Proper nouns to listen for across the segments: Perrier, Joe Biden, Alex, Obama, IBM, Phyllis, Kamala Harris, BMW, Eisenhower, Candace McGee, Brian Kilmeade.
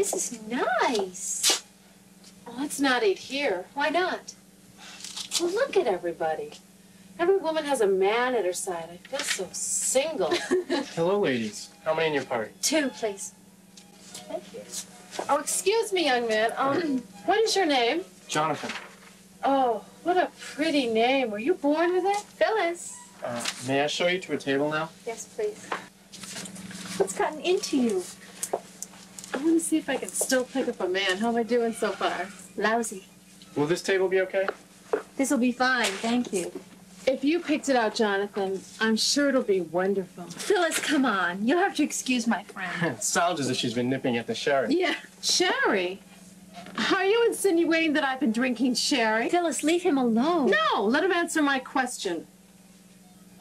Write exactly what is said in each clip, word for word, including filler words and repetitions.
This is nice. Well, let's not eat here. Why not? Well, look at everybody. Every woman has a man at her side. I feel so single. Hello, ladies. How many in your party? Two, please. Thank you. Oh, excuse me, young man. Um, what is your name? Jonathan. Oh, what a pretty name. Were you born with it? Phyllis. Uh, may I show you to a table now? Yes, please. What's gotten into you? I want to see if I can still pick up a man. How am I doing so far? Lousy. Will this table be okay? This'll be fine, thank you. If you picked it out, Jonathan, I'm sure it'll be wonderful. Phyllis, come on. You'll have to excuse my friend. It sounds as if she's been nipping at the sherry. Yeah, sherry? Are you insinuating that I've been drinking sherry? Phyllis, leave him alone. No, let him answer my question.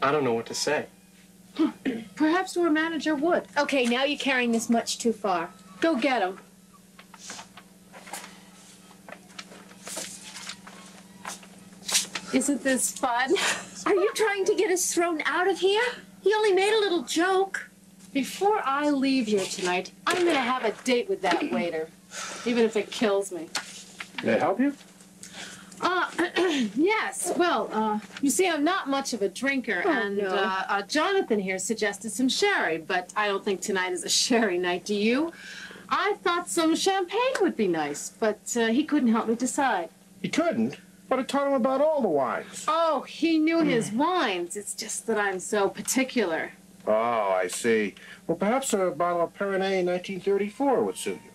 I don't know what to say. Perhaps your manager would. Okay, now you're carrying this much too far. Go get him. Isn't this fun? Are you trying to get us thrown out of here? He only made a little joke. Before I leave here tonight, I'm going to have a date with that waiter, even if it kills me. Can I help you? Uh, yes. Well, uh, you see, I'm not much of a drinker, oh, and no. uh, uh, Jonathan here suggested some sherry, but I don't think tonight is a sherry night, do you? I thought some champagne would be nice, but uh, he couldn't help me decide. He couldn't? But I taught him about all the wines. Oh, he knew his wines. It's just that I'm so particular. Oh, I see. Well, perhaps a bottle of Perrier nineteen thirty-four would suit you.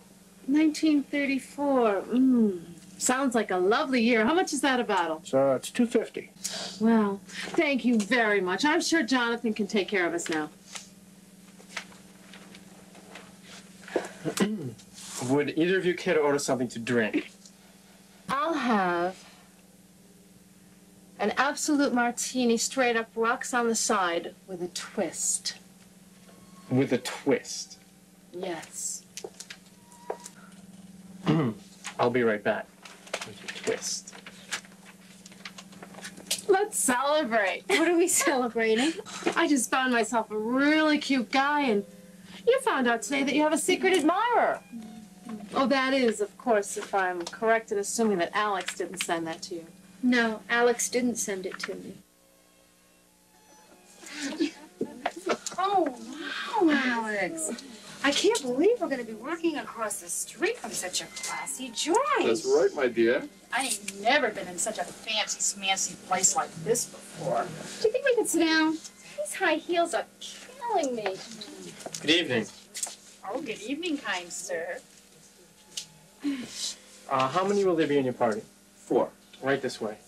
nineteen thirty-four. Mmm. Sounds like a lovely year. How much is that a bottle? So it's two fifty. Well, thank you very much. I'm sure Jonathan can take care of us now. Would either of you care to order something to drink? I'll have an absolute martini, straight up, rocks on the side, with a twist. With a twist? Yes. I'll be right back. With a twist. Let's celebrate. What are we celebrating? I just found myself a really cute guy, and you found out today that you have a secret admirer. Oh, that is, of course, if I'm correct in assuming that Alex didn't send that to you. No, Alex didn't send it to me. Oh, wow, Alex. I can't believe we're going to be working across the street from such a classy joint. That's right, my dear. I ain't never been in such a fancy, smancy place like this before. Do you think we could sit down? These high heels are killing me. Good evening. Oh, good evening, kind sir. Uh, how many will there be in your party? Four. Right this way.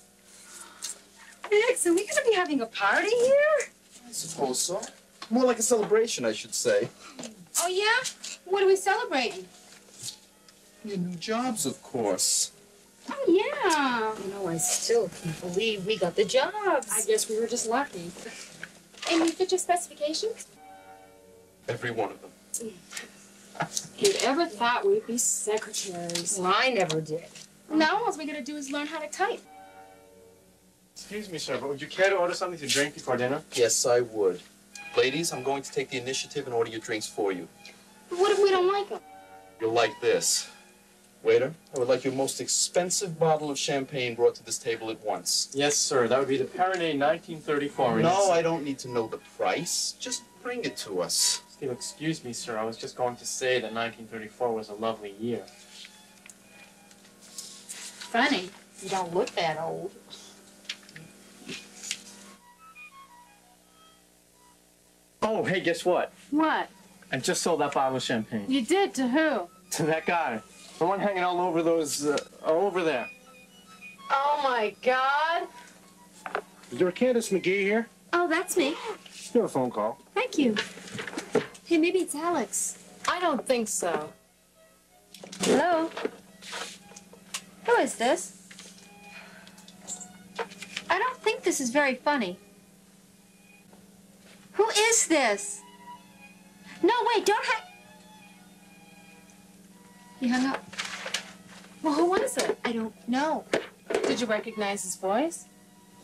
Alex, are we going to be having a party here? I suppose so. More like a celebration, I should say. Oh, yeah? What are we celebrating? Your new jobs, of course. Oh, yeah. You know, I still can't believe we got the jobs. I guess we were just lucky. And you fit your specifications? Every one of them. You ever thought we'd be secretaries? Well, I never did. Now all we gotta do is learn how to type. Excuse me, sir, but would you care to order something to drink before dinner? Yes, I would. Ladies, I'm going to take the initiative and order your drinks for you. But what if we don't like them? You'll like this. Waiter, I would like your most expensive bottle of champagne brought to this table at once. Yes, sir. That would be the Perrier nineteen thirty-four. No, I don't need to know the price. Just bring it to us. Still, excuse me, sir. I was just going to say that nineteen thirty-four was a lovely year. Funny, you don't look that old. Oh, hey, guess what? What? I just sold that bottle of champagne. You did? To who? To that guy. The one hanging all over those, uh, all over there. Oh, my God. Is there a Candace McGee here? Oh, that's me. You have a phone call. Thank you. Hey, maybe it's Alex. I don't think so. Hello? Who is this? I don't think this is very funny. Who is this? No, wait, don't hang... He hung up. Well, who was it? I don't know. Did you recognize his voice?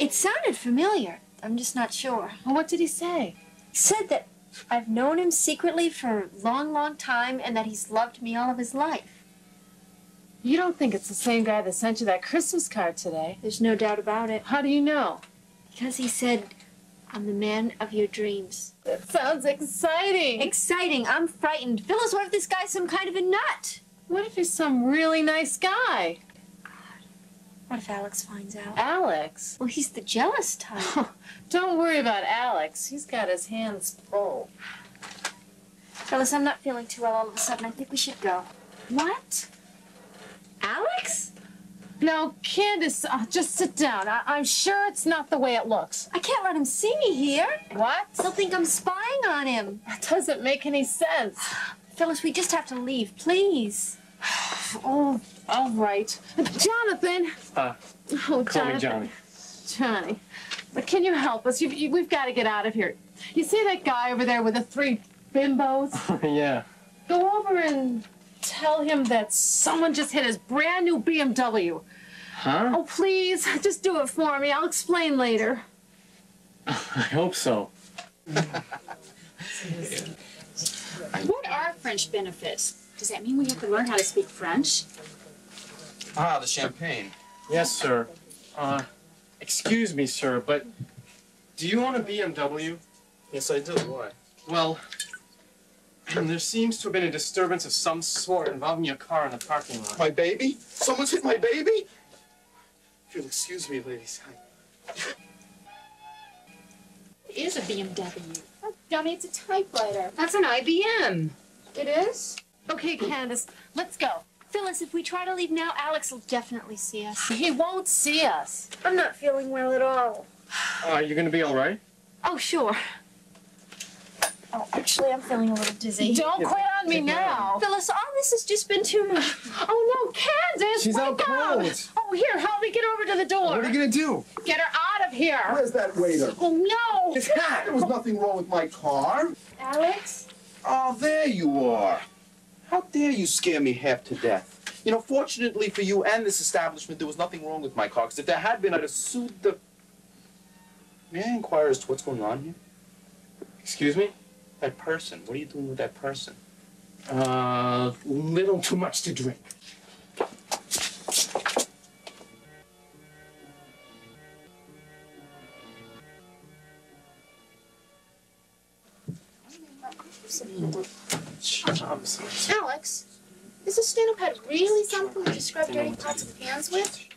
It sounded familiar. I'm just not sure. Well, what did he say? He said that I've known him secretly for a long, long time and that he's loved me all of his life. You don't think it's the same guy that sent you that Christmas card today? There's no doubt about it. How do you know? Because he said, I'm the man of your dreams. That sounds exciting. Exciting. I'm frightened. Phyllis, what if this guy's some kind of a nut? What if he's some really nice guy? God. What if Alex finds out? Alex? Well, he's the jealous type. Oh, don't worry about Alex. He's got his hands full. Phyllis, I'm not feeling too well all of a sudden. I think we should go. What? Alex? No, Candace, uh, just sit down. I I'm sure it's not the way it looks. I can't let him see me here. What? He'll think I'm spying on him. That doesn't make any sense. Phyllis, we just have to leave, please. Oh, all right. Jonathan. Uh, oh, call Jonathan. me Johnny. Johnny, but can you help us? You've, you, we've got to get out of here. You see that guy over there with the three bimbos? Yeah. Go over and tell him that someone just hit his brand new B M W. Huh? Oh, please, just do it for me. I'll explain later. I hope so. What are French benefits? Does that mean we have to learn how to speak French? Ah, the champagne. Yes, sir. Uh, excuse me, sir, but do you own a B M W? Yes, I do. Why? Well, there seems to have been a disturbance of some sort involving your car in the parking lot. My baby? Someone's hit my baby? If you'll excuse me, ladies. It is a B M W. Oh, dummy, it's a typewriter. That's an I B M. It is? Okay, Candace, let's go. Phyllis, if we try to leave now, Alex will definitely see us. He won't see us. I'm not feeling well at all. Are uh, you going to be all right? Oh, sure. Oh, actually, I'm feeling a little dizzy. Don't yeah, quit on me now. Phyllis, all this has just been too much. Oh, no, Candace, She's out cold. Oh, here, help me get over to the door. What are you going to do? Get her out of here. Where's that waiter? Oh, no. His hat. There was nothing wrong with my car. Alex? Oh, there you are. How dare you scare me half to death. You know, fortunately for you and this establishment, there was nothing wrong with my car, because if there had been, I'd have sued the... May I inquire as to what's going on here? Excuse me? That person. What are you doing with that person? Uh, little too much to drink. Alex, is this stand-up pad really something to scrub dirty pots and pans with?